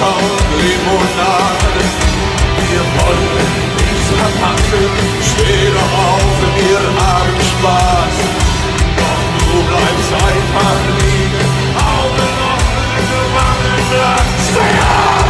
con Limonade. Wir wollen nichts verpacken, steh doch auf, wir haben Spaß. Doch du bleibst einfach liegen, Augen offen, Wangen blass. Steh auf!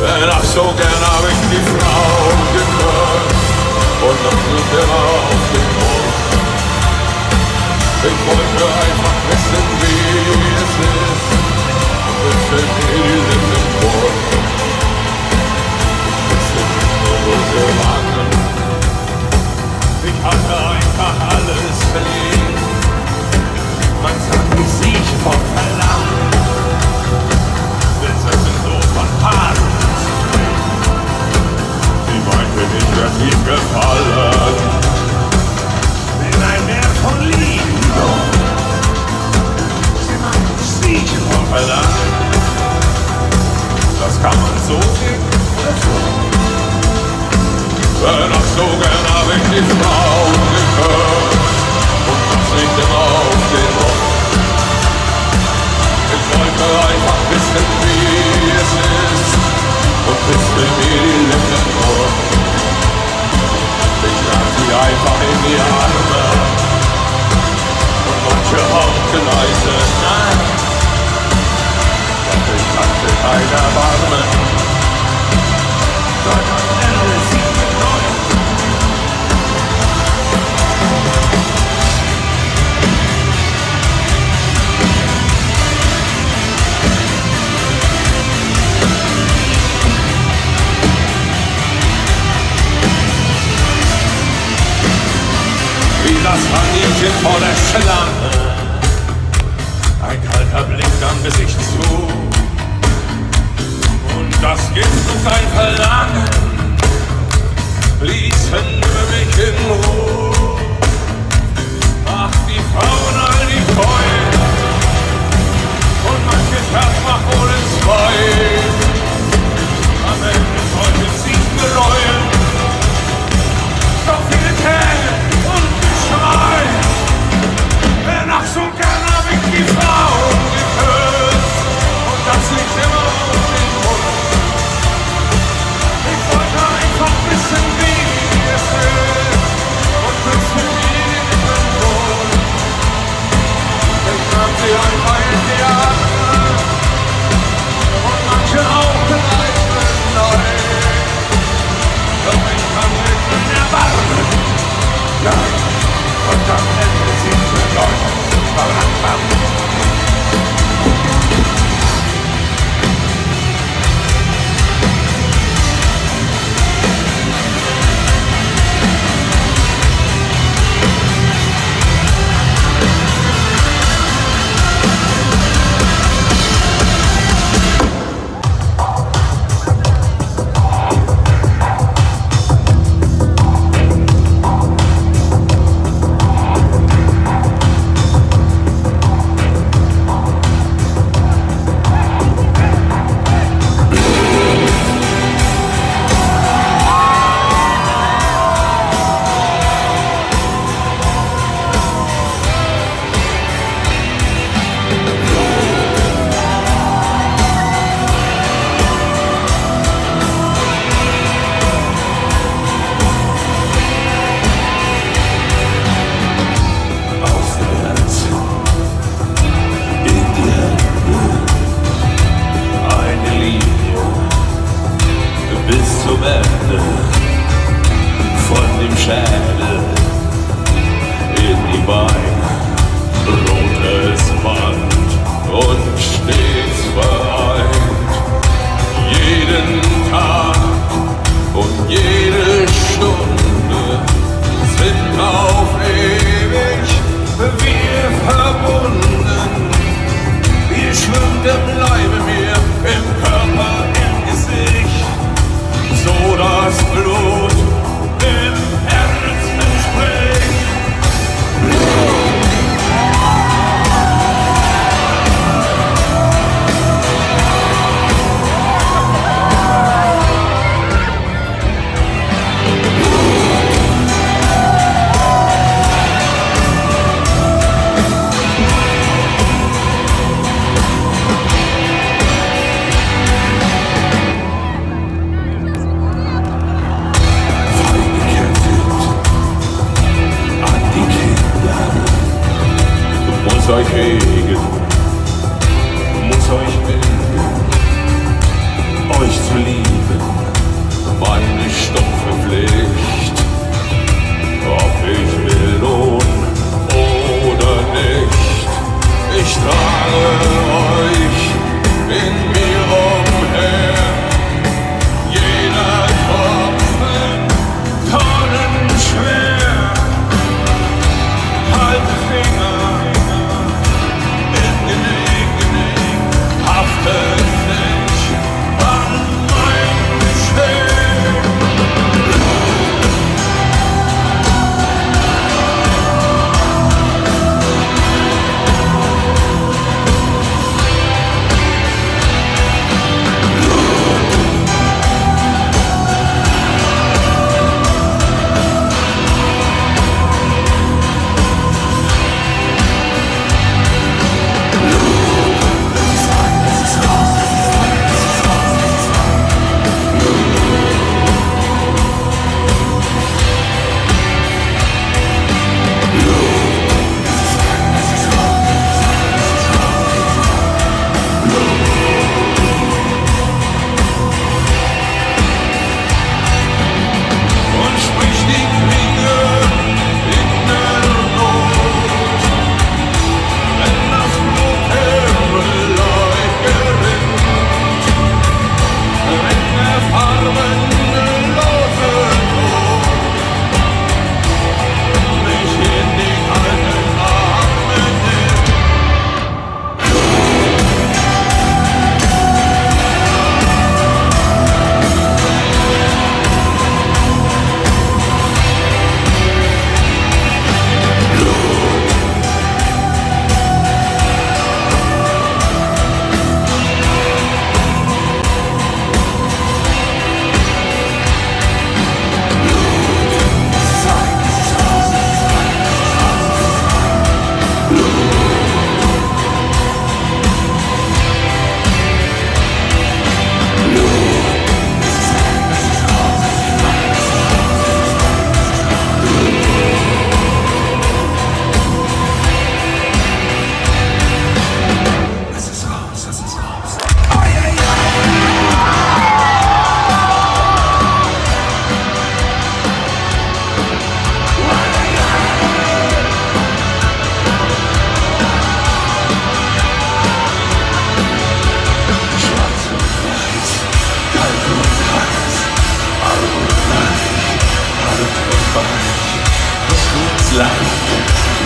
Wenn ach so gern hab ich die Frau geküsst und das Blut immer auf den Mund. Ich wollte einfach wissen, wie es ist, und wünschte mir diesen Entwurf. Ich wünschte nur so lange. Ich hatte einfach alles verliebt. Man sagt, ich riech vom Verlangen. Wir sitzen so von Paaren. Sie meinte, ich werd ihm gefallen. In ein Meer von Liebe. Sie meinte, ich riech vom Verlangen. Das kann man so sehen oder so. Wenn auch so gern hab ich die Frau geküsst und das liegt immer auf den Rock. Ich wollte einfach wissen, wie es ist und wüsste mir die Lippen nur. Ich lag sie einfach in die Arme und manche hauchte leise nein. Doch ich kannte keine Erbarmen. Seit ein Ende 7-9. Wie das Kaninchen vor der Schlange. Ein kalter Blick am Gesicht zu. Und das Gift und ein Verlangen ließen für mich in Ruhe. Ach, die Frauen, all die Freunde. Und manches Herz macht wohl in zwei. Am Ende sollte sich bereuen. Doch viele Tränen. Wenn auch so gern hab ich die Frau geküsst und das liegt immer auf den Mund. Ich wollte einfach wissen, wie es ist und küsste mir die Lippen rot. Ich nahm sie einfach in die Arme und manche auch gleich mit neu. Doch ich kann mich nicht erwarten. Nein. Und dann hätte sie für Leute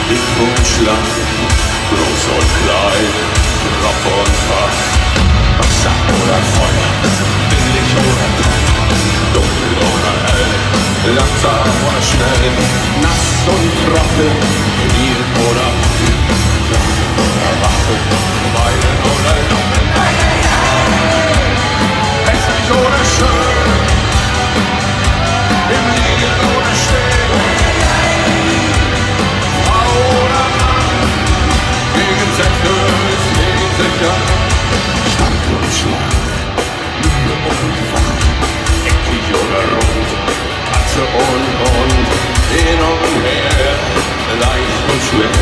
dick und schlank, groß und klein, rock und wach, Wasser oder Feuer, billig oder teuer, dunkel oder hell, langsam oder schnell, nass und trocken, Bier oder Wein, Flasche oder Waffe, Weinen oder Lachen, hässlich oder schön, im Liegen oder Stehen, Frau oder Mann, Gegensätze ist gegensätzlich, stark und schwach, müde und wach, eckig oder rund, Achse und rund, hin und her, leicht und schwer,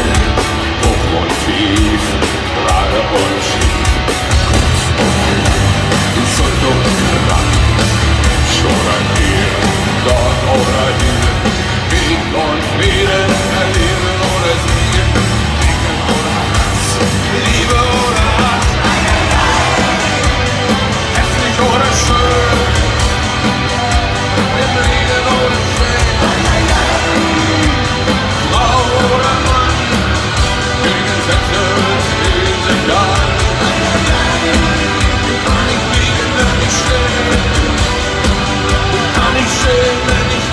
hoch und tief, gerade und schief, kurz und lang, Zoll und Rang, Mensch oder Tier, Gott oder Himmel, Weg und Frieden, Erleben oder Siegen, Denken oder Hass, Liebe oder Hass, hässlich oder schön, im Regen oder Schwert, Frau oder Mann, Gegensätze ziehen sich an, ich kann nicht fliegen, wenn ich stehe, ich kann nicht stehen, wenn ich gehe.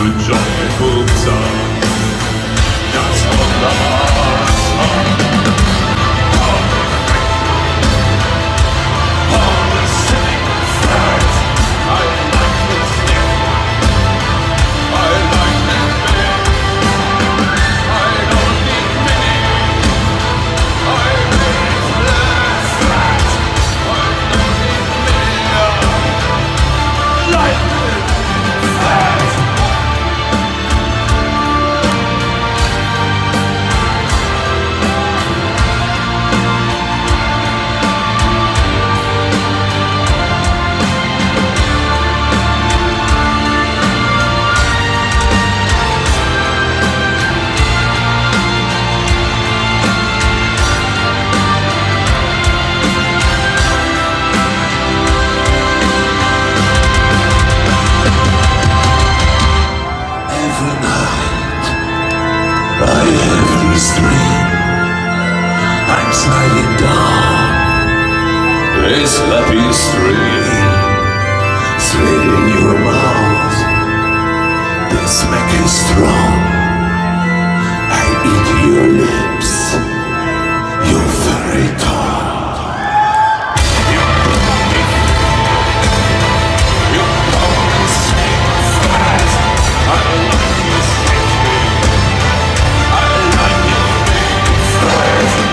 a joyful song. That's what the heart's song. All the same facts. I like this thing. I like that thing. I don't need meaning. I need less facts. I don't need meaning. Life is facts. I'm sliding down this happy stream, slitting your mouth. This make you strong. I eat your lips, your very tongue. You know me sing fast. I like you singing. I like you being fast.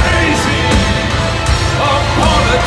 Crazy, upon it.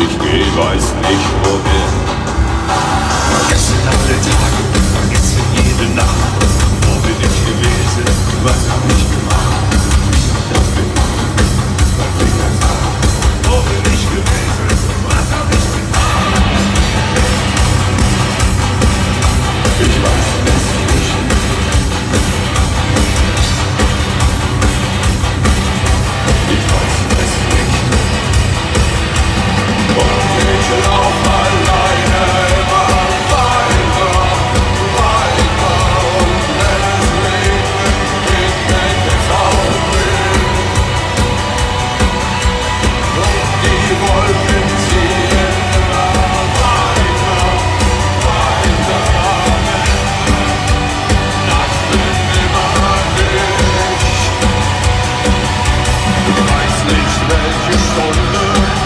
Ich geh, weiß nicht wohin. Vergessen alle Tage, vergessen jede Nacht. Wo bin ich gewesen, was hab ich gemacht? Ich bin mein Finger zart. Wo bin ich gewesen, was hab ich gemacht? Ich weiß es nicht. Ich weiß es nicht. Mädchen auch alleine, immer weiter und helles Leben geht mit ins Augenblick. Und die Wolken ziehen immer weiter. Ich bin immer dich. Ich weiß nicht, welche Stunde. Ich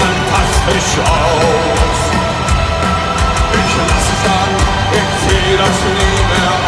Fantastisch aus. Ich lass es an, ich seh das nie mehr aus.